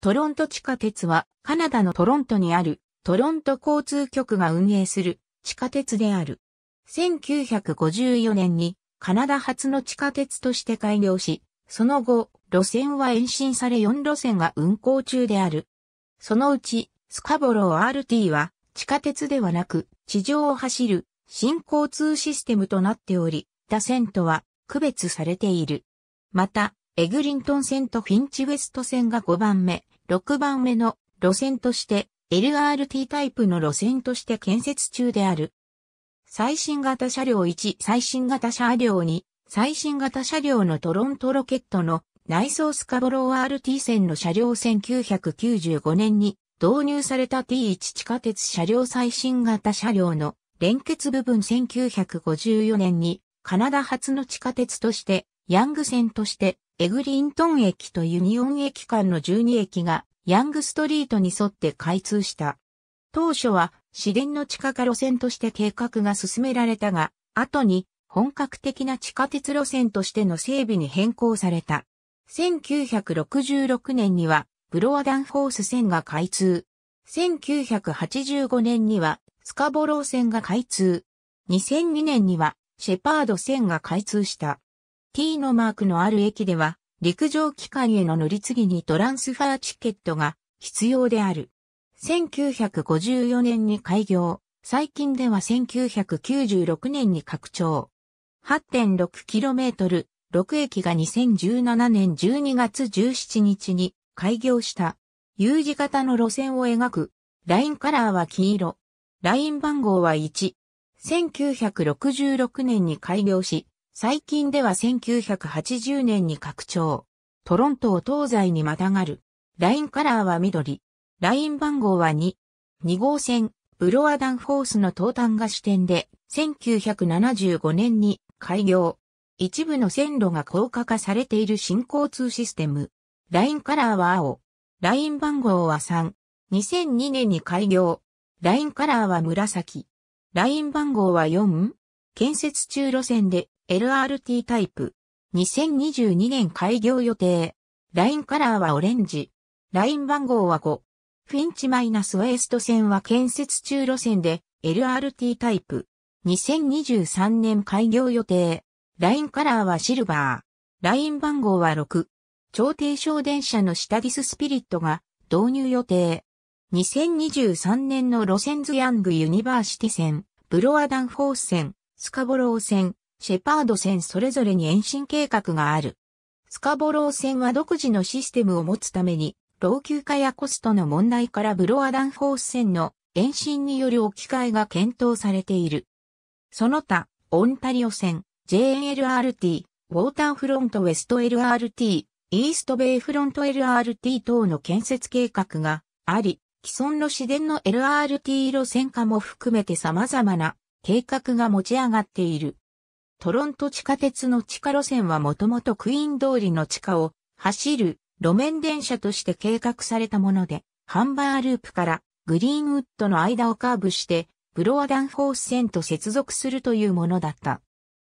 トロント地下鉄はカナダのトロントにあるトロント交通局が運営する地下鉄である。1954年にカナダ初の地下鉄として開業し、その後路線は延伸され4路線が運行中である。そのうちスカボロー RT は地下鉄ではなく地上を走る新交通システムとなっており、他線とは区別されている。また、エグリントン線とフィンチウェスト線が5番目、6番目の路線として、LRT タイプの路線として建設中である。最新型車両1、最新型車両2、最新型車両のトロントロケットの内装スカボロー RT 線の車両1995年に導入された T1 地下鉄車両最新型車両の連結部分1954年にカナダ初の地下鉄としてヤング線としてエグリントン駅とユニオン駅間の12駅がヤングストリートに沿って開通した。当初は市電の地下化路線として計画が進められたが、後に本格的な地下鉄路線としての整備に変更された。1966年にはブロアダンフォース線が開通。1985年にはスカボロー線が開通。2002年にはシェパード線が開通した。T のマークのある駅では、陸上機関への乗り継ぎにトランスファーチケットが必要である。1954年に開業、最近では1996年に拡張。8.6km、6駅が2017年12月17日に開業した。U 字型の路線を描く。ラインカラーは黄色。ライン番号は1。1966年に開業し、最近では1980年に拡張。トロントを東西にまたがる。ラインカラーは緑。ライン番号は2。2号線、ブロアダンフォースの東端が支点で、1975年に開業。一部の線路が高架化されている新交通システム。ラインカラーは青。ライン番号は3。2002年に開業。ラインカラーは紫。ライン番号は4。建設中路線で、LRT タイプ。2022年開業予定。ラインカラーはオレンジ。ライン番号は5。フィンチ-ウェスト線は建設中路線で LRT タイプ。2023年開業予定。ラインカラーはシルバー。ライン番号は6。超低床電車のシタディススピリットが導入予定。2023年の路線図ヤングユニバーシティ線、ブロアダンフォース線、スカボロー線、シェパード線それぞれに延伸計画がある。スカボロー線は独自のシステムを持つために、老朽化やコストの問題からブロアダンフォース線の延伸による置き換えが検討されている。その他、オンタリオ線、JLRT、ウォーターフロントウェスト LRT、イーストベイフロント LRT 等の建設計画があり、既存の市電の LRT 路線化も含めて様々な計画が持ち上がっている。トロント地下鉄の地下路線はもともとクイーン通りの地下を走る路面電車として計画されたもので、ハンバーループからグリーンウッドの間をカーブしてブロアダンフォース線と接続するというものだった。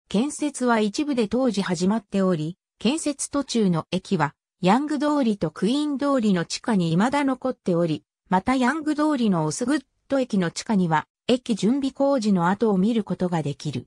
建設は一部で当時始まっており、建設途中の駅はヤング通りとクイーン通りの地下に未だ残っており、またヤング通りのオスグッド駅の地下には駅準備工事の跡を見ることができる。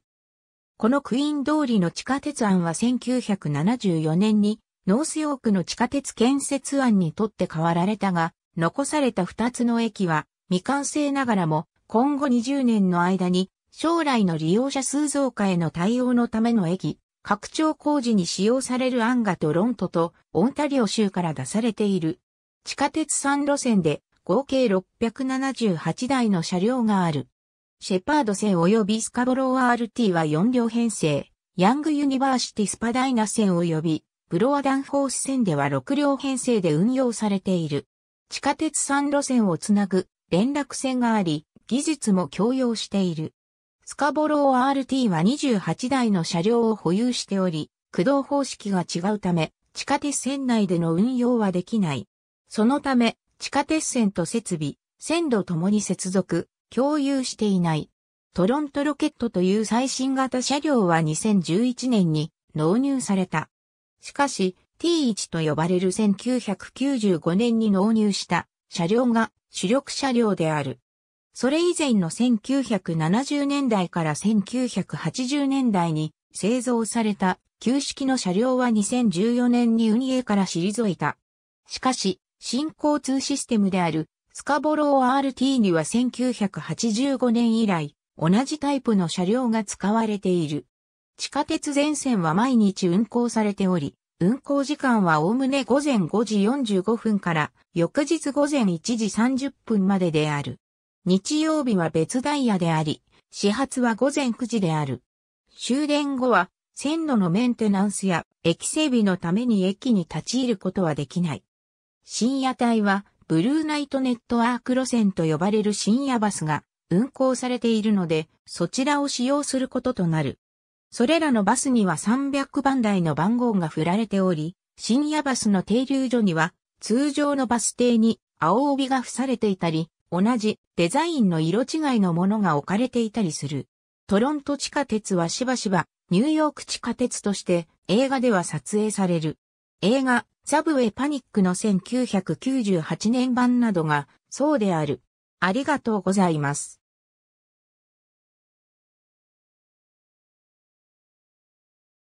このクイーン通りの地下鉄案は1974年にノースヨークの地下鉄建設案にとって変わられたが、残された2つの駅は未完成ながらも今後20年の間に将来の利用者数増加への対応のための駅、拡張工事に使用される案がトロントとオンタリオ州から出されている。地下鉄3路線で合計678台の車両がある。シェパード線及びスカボロー RT は4両編成、ヤングユニバーシティスパダイナ線及びブロアダンフォース線では6両編成で運用されている。地下鉄3路線をつなぐ連絡線があり、技術も共用している。スカボロー RT は28台の車両を保有しており、駆動方式が違うため、地下鉄線内での運用はできない。そのため、地下鉄線と設備、線路ともに接続。共有していない。トロントロケットという最新型車両は2011年に納入された。しかし、T1 と呼ばれる1995年に納入した車両が主力車両である。それ以前の1970年代から1980年代に製造された旧式の車両は2014年に運営から退いた。しかし、新交通システムであるスカボロー RT には1985年以来、同じタイプの車両が使われている。地下鉄全線は毎日運行されており、運行時間はおおむね午前5時45分から翌日午前1時30分までである。日曜日は別ダイヤであり、始発は午前9時である。終電後は線路のメンテナンスや駅整備のために駅に立ち入ることはできない。深夜帯はブルーナイトネットワーク路線と呼ばれる深夜バスが運行されているので、そちらを使用することとなる。それらのバスには300番台の番号が振られており、深夜バスの停留所には通常のバス停に青帯が付されていたり、同じデザインの色違いのものが置かれていたりする。トロント地下鉄はしばしばニューヨーク地下鉄として映画では撮影される。映画サブウェイパニックの1998年版などがそうである。ありがとうございます。